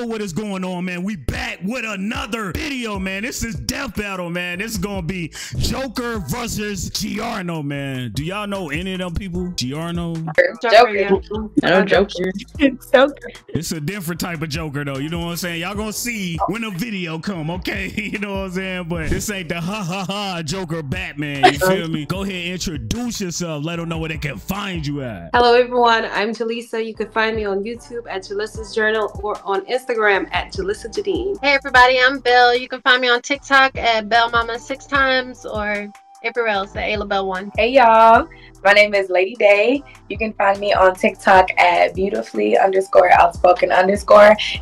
Yo, what is going on, man? We back with another video, man. This is Death Battle, man. This is gonna be Joker versus Giorno, man. Do y'all know any of them people? Giorno? Joker. No, Joker. Joker. It's a different type of Joker, though. You know what I'm saying? Y'all gonna see when the video come, okay? You know what I'm saying? But this ain't the ha-ha-ha Joker Batman, you feel me? Go ahead and introduce yourself. Let them know where they can find you at. Hello, everyone. I'm Jaleesa. You can find me on YouTube at Jaleesa's Journal or on Instagram at Jaleesa Jadine. Hey everybody, I'm Bill. You can find me on TikTok at bellmama6times or everywhere else at Ayla Bell 1. Hey y'all, my name is Lady Day. You can find me on TikTok at beautifully_outspoken_.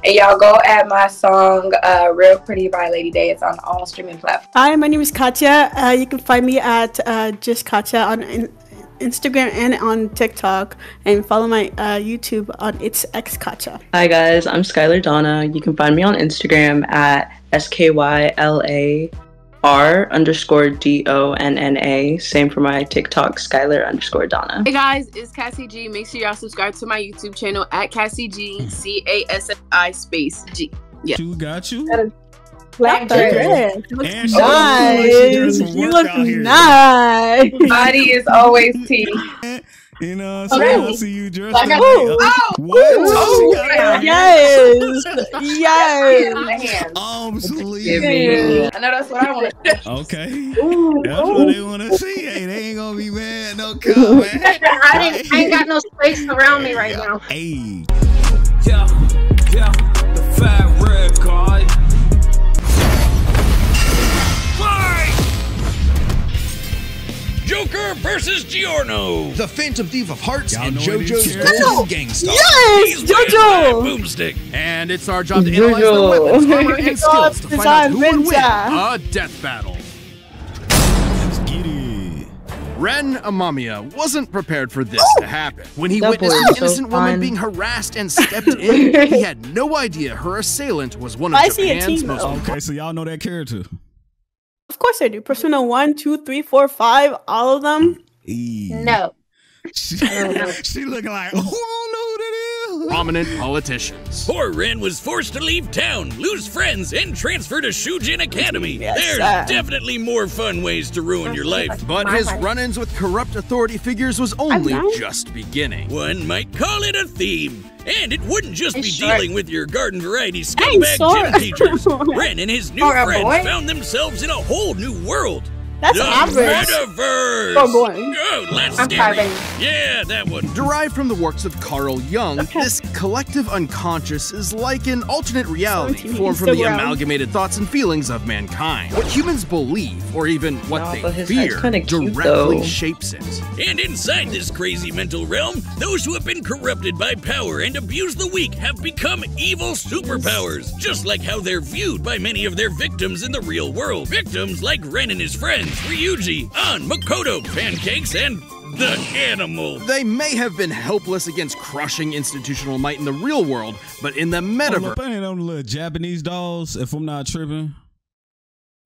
And y'all go at my song Real Pretty by Lady Day. It's on all streaming platforms. Hi, my name is Katya. You can find me at just Katya on Instagram and on TikTok, and follow my YouTube on It's X Katya. Hi guys, I'm Skylar Donna. You can find me on Instagram at SKYLAR_DONNA. Same for my TikTok, Skylar_Donna. Hey guys, it's Cassie G. Make sure y'all subscribe to my YouTube channel at Cassie G, CASSI G. Yeah. You got you. Black dress. Nice. You look nice. Body is always tea. You know, so I want to see you dressed like yes, yes. Arms sleeve. I know that's what I want. Okay, ooh, that's ooh. What they want to see. Hey, they ain't gonna be mad. No comment. I ain't got no space around me right now. Hey, yeah, the fat red guy. Joker versus Giorno, the Phantom Thief of Hearts, and JoJo's Golden Gang Star. Yes, JoJo! Boomstick. And it's our job to analyze the weapons, armor, and skills to find out who would win a death battle. Let's get it. Ren Amamiya wasn't prepared for this to happen. When he witnessed an innocent woman being harassed and stepped in, he had no idea her assailant was one of Japan's most... Okay, so y'all know that character. Of course I do. Persona 1, 2, 3, 4, 5, all of them. No. She looking like, oh, I don't know who that is. Prominent politicians. Poor Ren was forced to leave town, lose friends, and transfer to Shujin Academy. Yes, there's definitely more fun ways to ruin your life. But his run-ins with corrupt authority figures was only just beginning. One might call it a theme. And it wouldn't just be dealing with your garden variety scumbag gym teachers. Ren and his new friends found themselves in a whole new world. That's the Metaverse. Oh boy. Oh, that's scary. Yeah, that one. Derived from the works of Carl Jung, this collective unconscious is like an alternate reality formed from the amalgamated thoughts and feelings of mankind. What humans believe, or even what they fear, directly shapes it. And inside this crazy mental realm, those who have been corrupted by power and abused the weak have become evil superpowers, just like how they're viewed by many of their victims in the real world. Victims like Ren and his friends, Ryuji, An, Makoto, Pancakes, and the animal. They may have been helpless against crushing institutional might in the real world, but in the metaverse... Oh, ain't them little Japanese dolls, if I'm not tripping,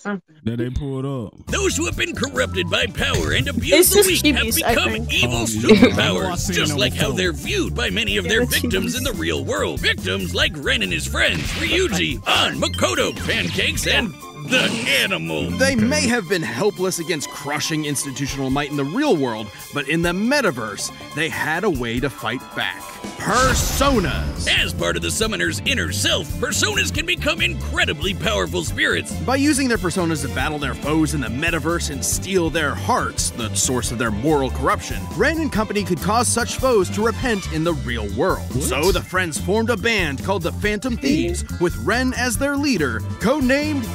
that they pulled up. Those who have been corrupted by power and abused the weak have become evil superpowers, just like how they're viewed by many of their victims in the real world. Victims like Ren and his friends, Ryuji, An, Makoto, Pancakes, and... the animal. They may have been helpless against crushing institutional might in the real world, but in the metaverse, they had a way to fight back. Personas. As part of the summoner's inner self, personas can become incredibly powerful spirits. By using their personas to battle their foes in the metaverse and steal their hearts, the source of their moral corruption, Ren and company could cause such foes to repent in the real world. What? So the friends formed a band called the Phantom Thieves, with Ren as their leader, codenamed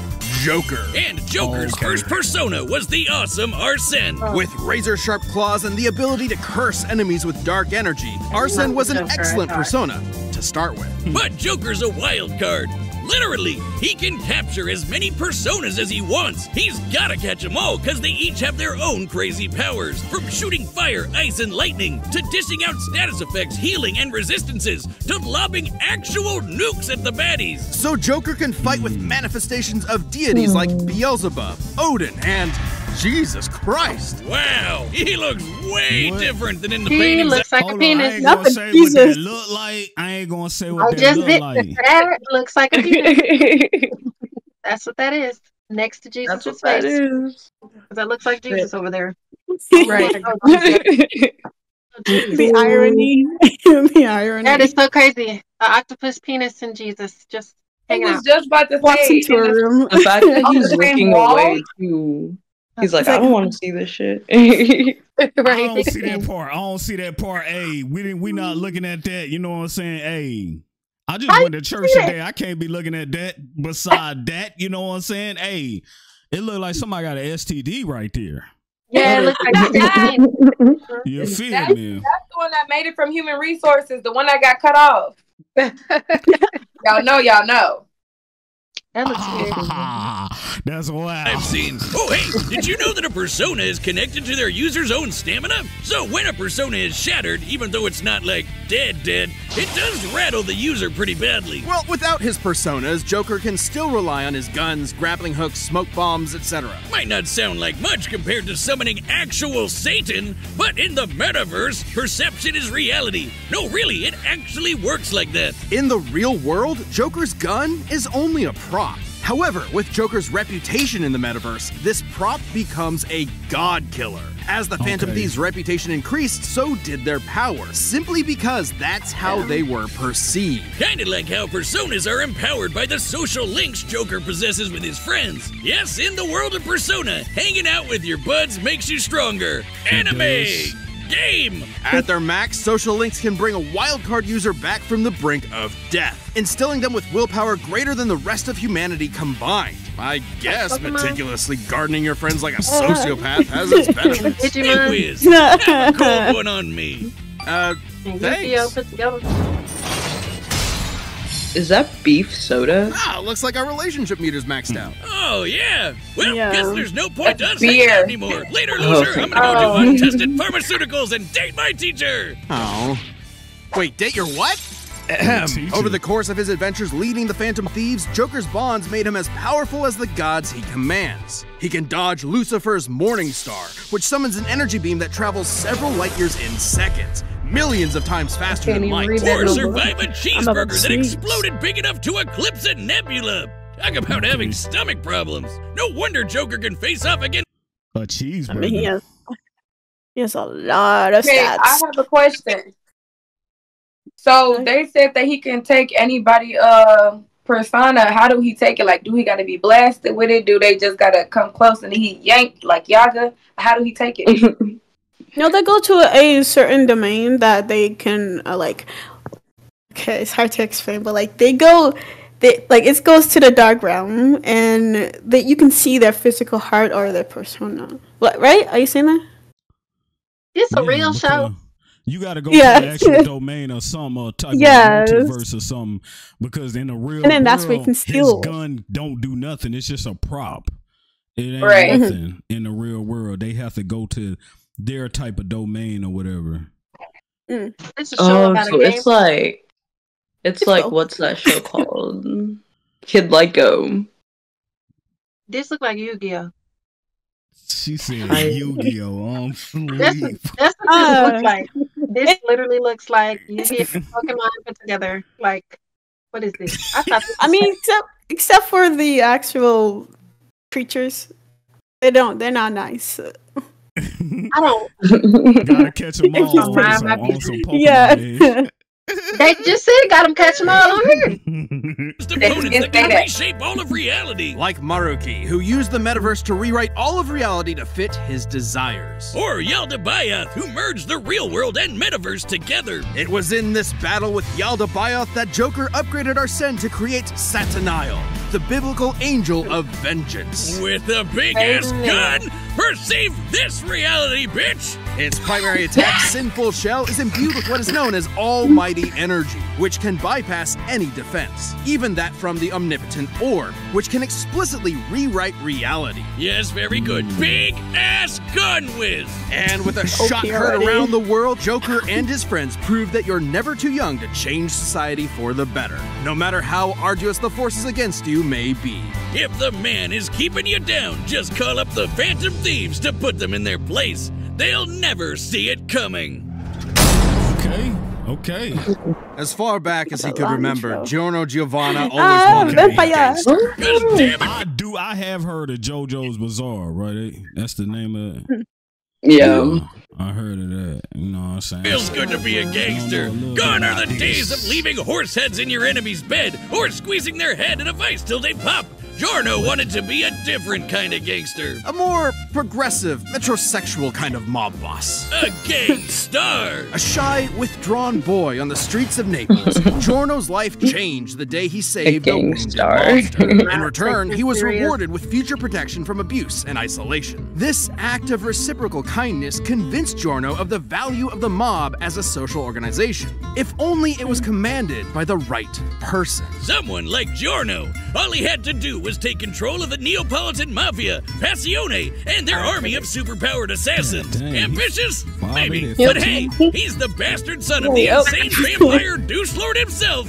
Joker. And Joker's first persona was the awesome Arsene. With razor-sharp claws and the ability to curse enemies with dark energy, Arsene was an excellent persona to start with. But Joker's a wild card. Literally, he can capture as many personas as he wants. He's gotta catch them all, because they each have their own crazy powers. From shooting fire, ice, and lightning, to dishing out status effects, healing, and resistances, to lobbing actual nukes at the baddies. So Joker can fight with manifestations of deities like Beelzebub, Odin, and... Jesus Christ! Wow, he looks way different than in the paintings. He looks like a penis. I ain't gonna say what that look like. That looks like a penis. That's what that is. Next to Jesus' face. That looks like Jesus over there. Right. The irony. The irony. That is so crazy. An octopus penis and Jesus just hanging out. I was just about to say. Into a room. The fact that he's looking away too. He's like, I don't want to see this shit. Right. I don't see that part. I don't see that part. Hey, we not looking at that. You know what I'm saying? Hey, I just went to church today. I can't be looking at that. Beside that, you know what I'm saying? Hey, it looked like somebody got an STD right there. Yeah, it looks like that. You feel me? That's the one that made it from Human Resources. The one that got cut off. Y'all know. Y'all know. That looks good. That's wild. I've seen. Oh, hey, did you know that a persona is connected to their user's own stamina? So when a persona is shattered, even though it's not like dead, it does rattle the user pretty badly. Well, without his personas, Joker can still rely on his guns, grappling hooks, smoke bombs, etc. Might not sound like much compared to summoning actual Satan, but in the metaverse, perception is reality. No, really, it actually works like that. In the real world, Joker's gun is only a prop. However, with Joker's reputation in the metaverse, this prop becomes a god killer. As the Phantom Thieves' reputation increased, so did their power, simply because that's how they were perceived. Kinda like how personas are empowered by the social links Joker possesses with his friends. Yes, in the world of Persona, hanging out with your buds makes you stronger. Anime! Game! At their max, social links can bring a wildcard user back from the brink of death, instilling them with willpower greater than the rest of humanity combined. I guess meticulously gardening your friends like a sociopath has its benefits. Digimon. Whiz. Have a cold one on me. Thanks. Is that beef soda? Ah, looks like our relationship meter's maxed out. Oh, yeah. Well, guess there's no point to us hanging out anymore. Later, loser, I'm gonna go do untested pharmaceuticals and date my teacher. Oh. Wait, date your what? Over the course of his adventures leading the Phantom Thieves, Joker's bonds made him as powerful as the gods he commands. He can dodge Lucifer's Morning Star, which summons an energy beam that travels several light years in seconds. Millions of times faster than light. Or survive a cheeseburger that exploded big enough to eclipse a nebula. Talk about having stomach problems. No wonder Joker can face off again. A cheeseburger. I mean, he has a lot of stats. I have a question. So they said that he can take anybody persona. How do he take it? Like, do he got to be blasted with it? Do they just got to come close and he yanked like Yaga? How do he take it? No, they go to a certain domain that they can like. Okay, it's hard to explain, but like they go, it goes to the dark realm, and that you can see their physical heart or their persona. What? Right? Are you saying that? It's a real show. You gotta go to the actual domain or some type of multiverse or something, because in the real world, that's where you can steal. His gun don't do nothing. It's just a prop. It ain't nothing in the real world. They have to go to their type of domain or whatever. It's a show about a game. It's like what's that show called? Kid Lyco. This look like Yu-Gi-Oh. She said Yu-Gi-Oh. I'm sleep. That's what this looks like. This literally looks like Yu-Gi-Oh Pokemon put together. Like, what is this? I thought. I mean, except for the actual creatures, they're not nice. I don't. Gotta catch them all. They just said gotta catch them all on here. They can reshape all of reality. Like Maruki, who used the metaverse to rewrite all of reality to fit his desires. Or Yaldabaoth, who merged the real world and metaverse together. It was in this battle with Yaldabaoth that Joker upgraded Arsene to create Satanael, the biblical angel of vengeance. With a big-ass gun, perceive this reality, bitch! Its primary attack, Sinful Shell, is imbued with what is known as Almighty Energy, which can bypass any defense, even that from the Omnipotent Orb, which can explicitly rewrite reality. Yes, very good. Big-ass gun whiz! And with a shot heard around the world, Joker and his friends prove that you're never too young to change society for the better, no matter how arduous the forces against you may be. If the man is keeping you down, just call up the Phantom thieves to put them in their place. They'll never see it coming. Okay, okay. As far back as he could remember, Giorno Giovanna always wanted to be a gangster. God damn it. I have heard of JoJo's Bizarre, right? That's the name of it. Yeah. I heard of that. You know what I'm saying? Feels good to be a gangster. Gone are the days of leaving horse heads in your enemy's bed or squeezing their head in a vice till they pop. Giorno wanted to be a different kind of gangster. A more progressive, metrosexual kind of mob boss. A gang star. A shy, withdrawn boy on the streets of Naples. Giorno's life changed the day he saved a wounded monster. In return, he was rewarded with future protection from abuse and isolation. This act of reciprocal kindness convinced Giorno of the value of the mob as a social organization. If only it was commanded by the right person. Someone like Giorno. All he had to do was take control of the Neapolitan Mafia, Passione, and their army of superpowered assassins. Dang. Ambitious? Maybe. But hey, he's the bastard son of the insane vampire douche lord himself,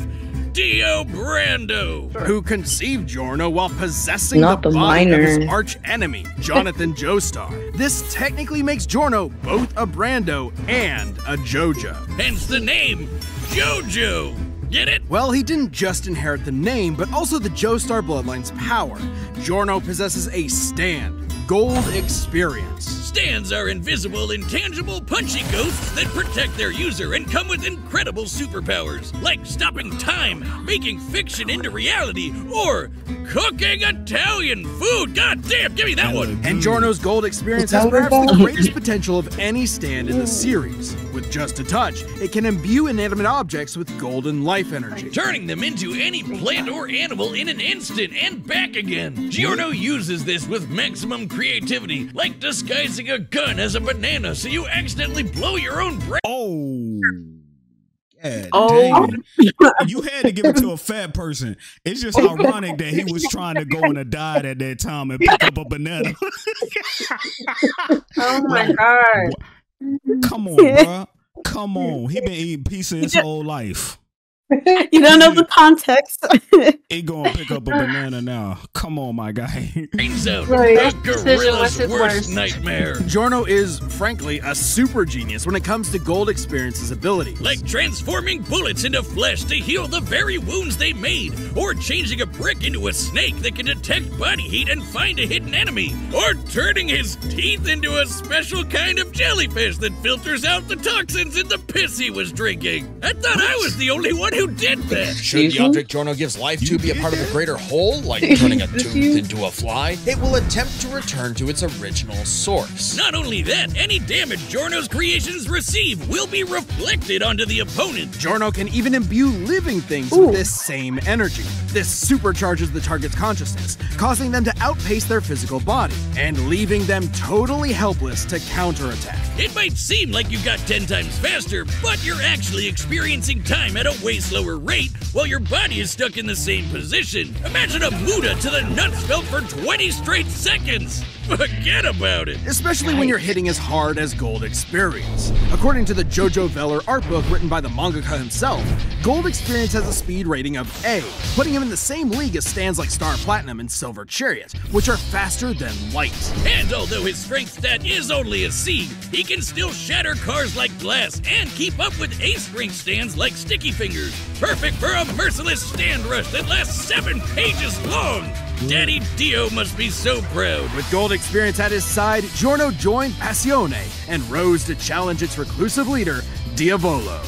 Dio Brando, who conceived Giorno while possessing the body of his arch-enemy, Jonathan Joestar. This technically makes Giorno both a Brando and a Jojo. Hence the name, Jojo. Get it? Well, he didn't just inherit the name, but also the Joestar bloodline's power. Giorno possesses a stand, Gold Experience. Stands are invisible, intangible, punchy ghosts that protect their user and come with incredible superpowers, like stopping time, making fiction into reality, or cooking Italian food. God damn, give me that one. And Giorno's Gold Experience has perhaps the greatest potential of any stand in the series. With just a touch, it can imbue inanimate objects with golden life energy, turning them into any plant or animal in an instant and back again. Giorno uses this with maximum creativity, like disguising a gun as a banana so you accidentally blow your own brain. Oh. God, oh. You had to give it to a fat person. It's just ironic that he was trying to go on a diet at that time and pick up a banana. Oh my God. Come on, bro. Come on. He been eating pizza his whole life. You don't know the context. He gonna pick up a banana now. Come on, my guy. Right. Gorilla's worst nightmare. Giorno is, frankly, a super genius when it comes to Gold Experience's abilities. Like transforming bullets into flesh to heal the very wounds they made, or changing a brick into a snake that can detect body heat and find a hidden enemy, or turning his teeth into a special kind of jellyfish that filters out the toxins in the piss he was drinking. I thought I was the only one who did that. Should the object Giorno gives life to be a part of a greater whole, like turning a tooth into a fly, it will attempt to return to its original source. Not only that, any damage Giorno's creations receive will be reflected onto the opponent. Giorno can even imbue living things with this same energy. This supercharges the target's consciousness, causing them to outpace their physical body, and leaving them totally helpless to counterattack. It might seem like you got 10 times faster, but you're actually experiencing time at a way slower rate while your body is stuck in the same position. Imagine a Muda to the nuts felt for 20 straight seconds. Forget about it. Especially when you're hitting as hard as Gold Experience. According to the Jojo Veller art book written by the mangaka himself, Gold Experience has a speed rating of A, putting him in the same league as stands like Star Platinum and Silver Chariot, which are faster than light. And although his strength stat is only a C, he can still shatter cars like glass and keep up with ace ring stands like Sticky Fingers. Perfect for a merciless stand rush that lasts 7 pages long. Daddy Dio must be so proud. With Gold Experience at his side, Giorno joined Passione and rose to challenge its reclusive leader, Diavolo.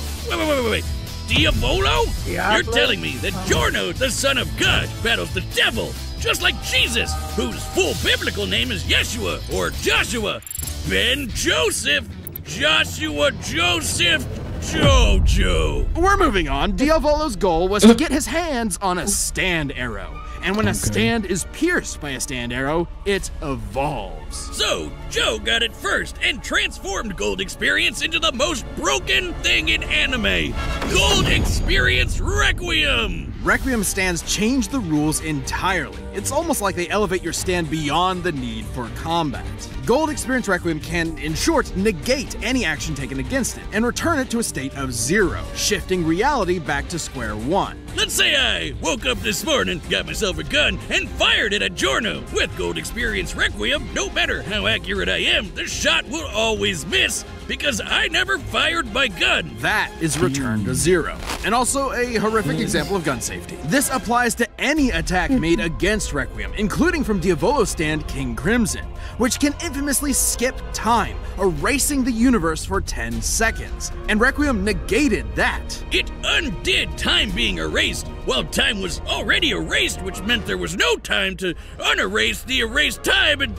Wait. Diavolo? Diablo? You're telling me that Giorno, the son of God, battles the devil, just like Jesus, whose full biblical name is Yeshua or Joshua, Ben Joseph, Joshua Joseph, Jojo. We're moving on. Diavolo's goal was to get his hands on a stand arrow. And when a stand is pierced by a stand arrow, it evolves. So, Joe got it first and transformed Gold Experience into the most broken thing in anime, Gold Experience Requiem. Requiem stands change the rules entirely. It's almost like they elevate your stand beyond the need for combat. Gold Experience Requiem can, in short, negate any action taken against it and return it to a state of zero, shifting reality back to square one. Let's say I woke up this morning, got myself a gun, and fired it at Giorno. With Gold Experience Requiem, no matter how accurate I am, the shot will always miss, because I never fired my gun. That is return to zero. And also a horrific example of gun safety. This applies to any attack made against Requiem, including from Diavolo's stand King Crimson, which can infamously skip time, erasing the universe for 10 seconds. And Requiem negated that. It undid time being erased, while time was already erased, which meant there was no time to unerase the erased time, and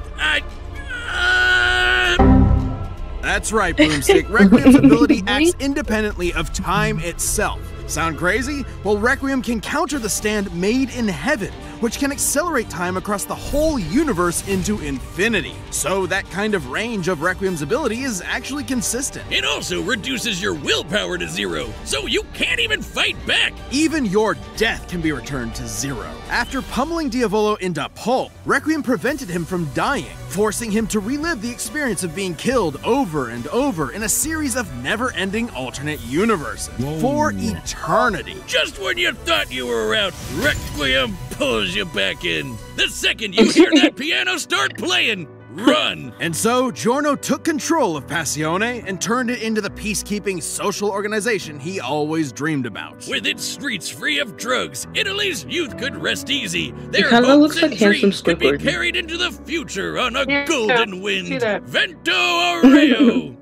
That's right, Boomstick. Requiem's ability acts independently of time itself. Sound crazy? Well, Requiem can counter the stand Made in Heaven, which can accelerate time across the whole universe into infinity. So that kind of range of Requiem's ability is actually consistent. It also reduces your willpower to zero, so you can't even fight back. Even your death can be returned to zero. After pummeling Diavolo into pulp, Requiem prevented him from dying, forcing him to relive the experience of being killed over and over in a series of never-ending alternate universes for eternity. Just when you thought you were out, Requiem pulls you back in. The second you hear that piano start playing, run! And so, Giorno took control of Passione and turned it into the peacekeeping social organization he always dreamed about. With its streets free of drugs, Italy's youth could rest easy. Their hopes and dreams could be carried into the future on a golden wind. Vento Oreo!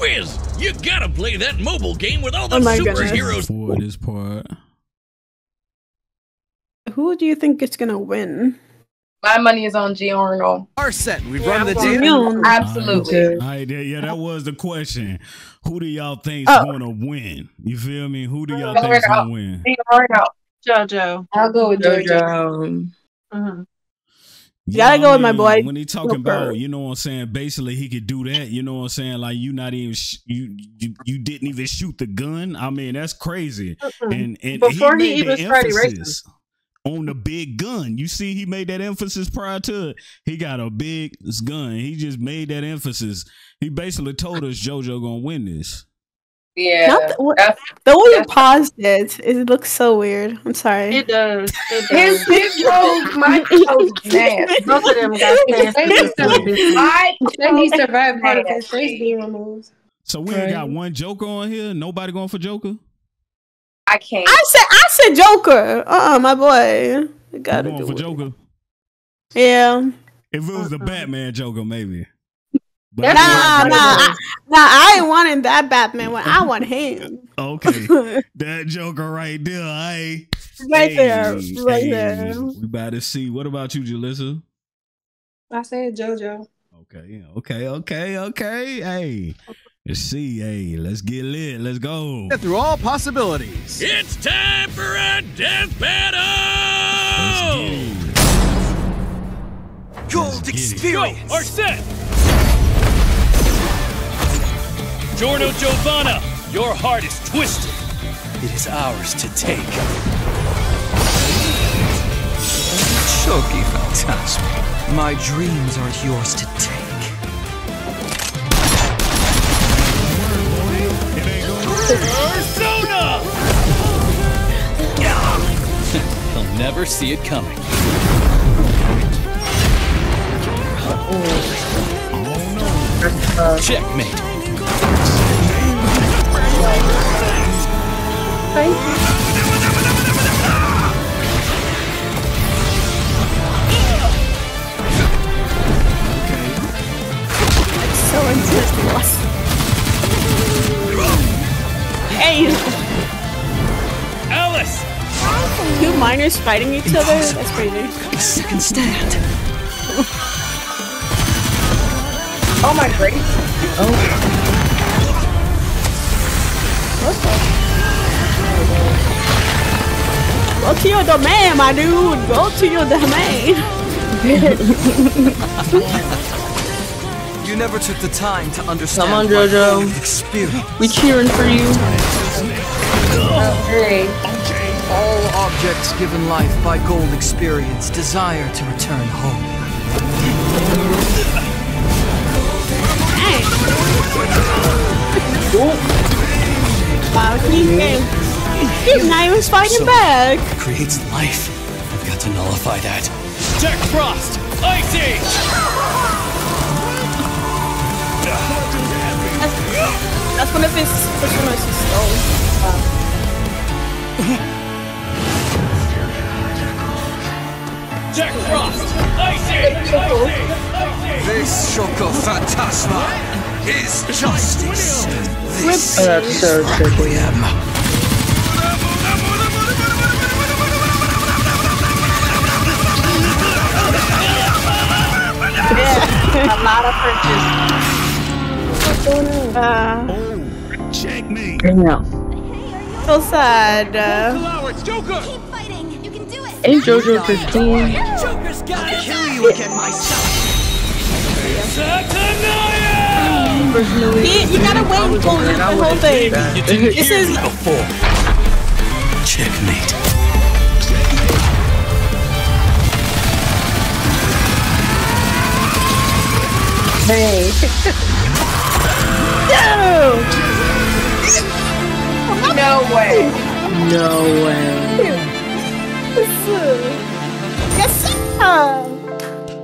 Wiz, you gotta play that mobile game with all the superheroes. For this part. Who do you think is gonna win? My money is on Giorno. Arsene, we've run the table. Absolutely. Yeah, that was the question. Who do y'all think is going to win? You feel me? Who do y'all think is going to win? Jojo. I'll go with Jojo. You gotta go with my boy. When he talking about, you know what I'm saying, basically he could do that, you know what I'm saying, like you not even, you didn't even shoot the gun. I mean, that's crazy. And before he even started racing on the big gun. You see, he made that emphasis prior to it. He got a big gun. He just made that emphasis. He basically told us JoJo gonna win this. Yeah. The way you paused it looks so weird. I'm sorry. It does. It does. His toes, my toes, man. Both of them got Then he survived part of his face being removed. So we ain't got one Joker on here? Nobody going for Joker? I can't. I said Joker. My boy. You gotta do it. For Joker. Yeah. If it was the Batman Joker, maybe. But nah, I ain't wanting that Batman one. I want him. Okay. That Joker right there. Right there. We about to see. What about you, Jaleesa? I said JoJo. Okay. Hey. Let's see, let's get lit, let's go. Through all possibilities. It's time for a death battle! Let's Gold Experience! Go, Arsene! Giorno Giovanna, your heart is twisted. It is ours to take. Choki Fantasma, my dreams aren't yours to take. Persona! He'll never see it coming. Checkmate. It's so intense. Hey! Alice! Two minors fighting each other? That's crazy. A second stand. Oh my grace. Go to your domain, my dude! Go to your domain! You never took the time to understand. Come on, JoJo. We're cheering for you. agree. Okay. All objects given life by Gold Experience desire to return home. Nice. Oh. Wow, he's not even fighting back. Creates life. I've got to nullify that. Jack Frost, Ice Age. That's one of his Persona 6 stones. Wow. Jack Frost! Ice Age! This Choco Phantasma is justice! This is Requiem! Yeah, a lot of purchase. Oh, checkmate. No. So sad. Keep fighting. You can do it. Hey, Jojo 15. Joker's got it. Kill you again myself. You gotta wait for the whole thing. This is before. Checkmate. Hey. No way. No way.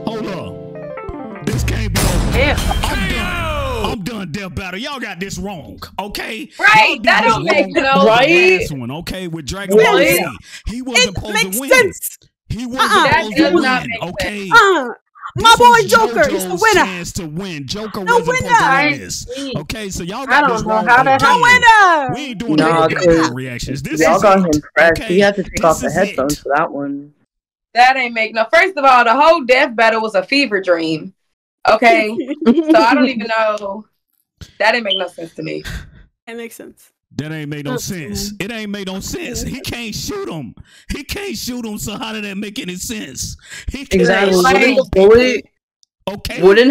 Hold on. This can't be over. Yeah. I'm done. I'm done, DEATH BATTLE. Y'all got this wrong, okay? Right. That don't make no sense. Right. Okay, with Dragon Ball Z. He wasn't supposed to win. He wasn't supposed to win, okay? My boy Joker is the winner. To win. Joker no wasn't winner. Supposed to win this. Okay, so y'all got this wrong. No winner. We ain't doing any reactions. Y'all got him fresh. Okay. He had to take off the headphones for that one. That ain't make no. First of all, the whole DEATH BATTLE was a fever dream. Okay, so I don't even know. That didn't make no sense to me. That makes sense. That ain't made no sense. It ain't made no sense. He can't shoot him. He can't shoot him. So how did that make any sense? He can't exactly. Wouldn't the bullet? Okay. Wouldn't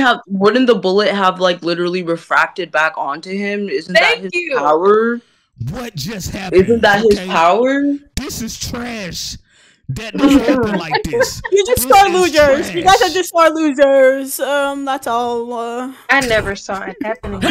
the bullet have like literally refracted back onto him? Isn't that his power? What just happened? Isn't that his power? This is trash. That doesn't happen like this. You just are losers. Trash. You guys are just are losers. That's all. I never saw it happening.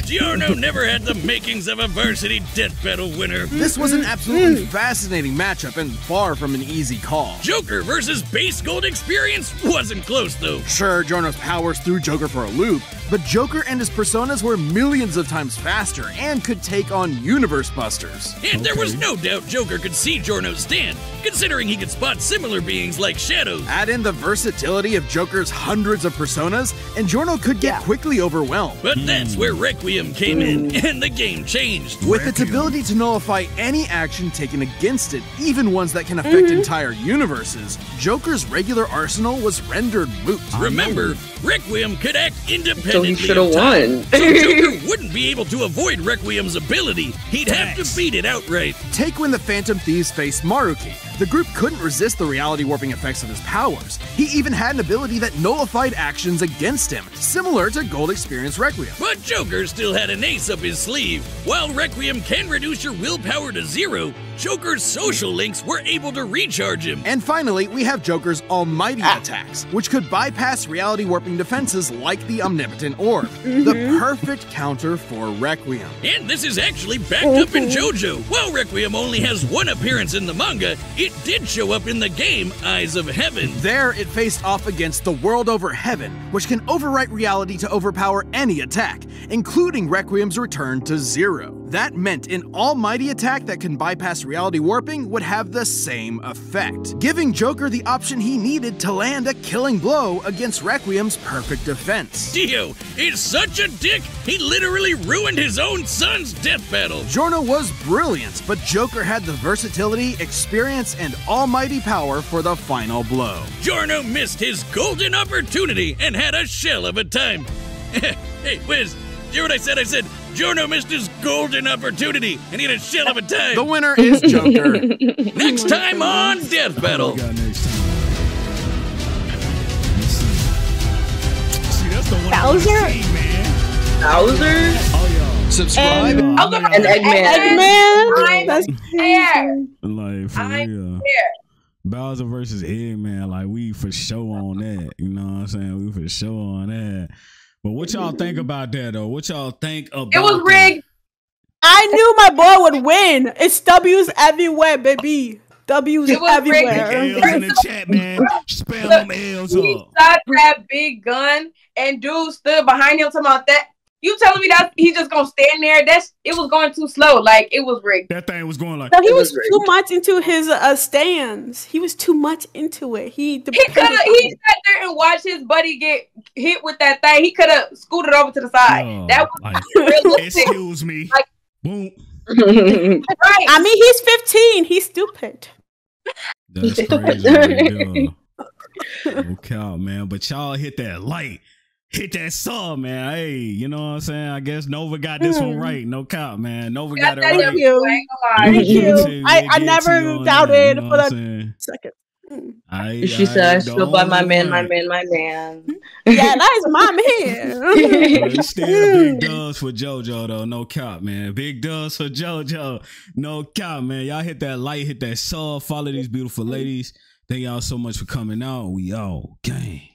Giorno never had the makings of a varsity DEATH BATTLE winner. This was an absolutely fascinating matchup and far from an easy call. Joker versus base Gold Experience wasn't close though. Sure, Giorno's powers threw Joker for a loop, but Joker and his personas were millions of times faster and could take on universe busters. And there was no doubt Joker could see Giorno's stand, considering he could spot similar beings like shadows. Add in the versatility of Joker's hundreds of personas, and Giorno could get quickly overwhelmed. But that's where Requiem came in, and the game changed. With its ability to nullify any action taken against it, even ones that can affect entire universes, Joker's regular arsenal was rendered moot. Remember, Requiem could act independently. So he should have won. So Joker wouldn't be able to avoid Requiem's ability. He'd have to beat it outright. Take when the Phantom Thieves faced Maruki. The group couldn't resist the reality warping effects of his powers. He even had an ability that nullified actions against him, similar to Gold Experience Requiem. But Joker still had an ace up his sleeve. While Requiem can reduce your willpower to zero, Joker's social links were able to recharge him. And finally, we have Joker's Almighty attacks, which could bypass reality warping defenses like the Omnipotent Orb, the perfect counter for Requiem. And this is actually backed up in Jojo. While Requiem only has one appearance in the manga, it did show up in the game Eyes of Heaven. There, it faced off against the World Over Heaven, which can overwrite reality to overpower any attack, including Requiem's return to zero. That meant an Almighty attack that can bypass reality warping would have the same effect, giving Joker the option he needed to land a killing blow against Requiem's perfect defense. Dio is such a dick, he literally ruined his own son's DEATH BATTLE. Giorno was brilliant, but Joker had the versatility, experience, and Almighty power for the final blow. Giorno missed his golden opportunity and had a shell of a time. Hey, Wiz, hear what I said? I said, Giorno missed his golden opportunity and he had a shell of a time. The winner is Joker. Next time on DEATH BATTLE. Oh my God, next time. See, that's the one Bowser? I see, man. Bowser? Oh, yeah. subscribe. And Eggman. That's fair. Like, for real. Bowser versus Eggman, like, we for sure on that. You know what I'm saying? We for sure on that. But what y'all think about that, though? What y'all think about it? Was rigged. I knew my boy would win. It's W's everywhere, baby. W's everywhere. Rigged. L's in the chat, man. Spell them L's up. He shot that big gun, and dude stood behind him talking about that. You telling me that he's just gonna stand there? That's it was going too slow. Like, it was rigged. That thing was going like. No, he was too much into his stands. He was too much into it. He could have. He sat there and watched his buddy get hit with that thing. He could have scooted over to the side. No, that was like, realistic. Excuse me. Like, boom. Right. I mean, he's 15. He's stupid. That's crazy. Okay, man. But y'all hit that light. Hit that sub, man. Hey, you know what I'm saying? I guess Nova got this one right. No cop, man. Nova got it right. Thank you. I never doubted for that second. She said, I still by my man, my man, my man. Yeah, that is my man. Still big dubs for JoJo, though. No cop, man. Big dubs for JoJo. No cop, man. Y'all hit that like, hit that sub. Follow these beautiful ladies. Thank y'all so much for coming out. We all gang.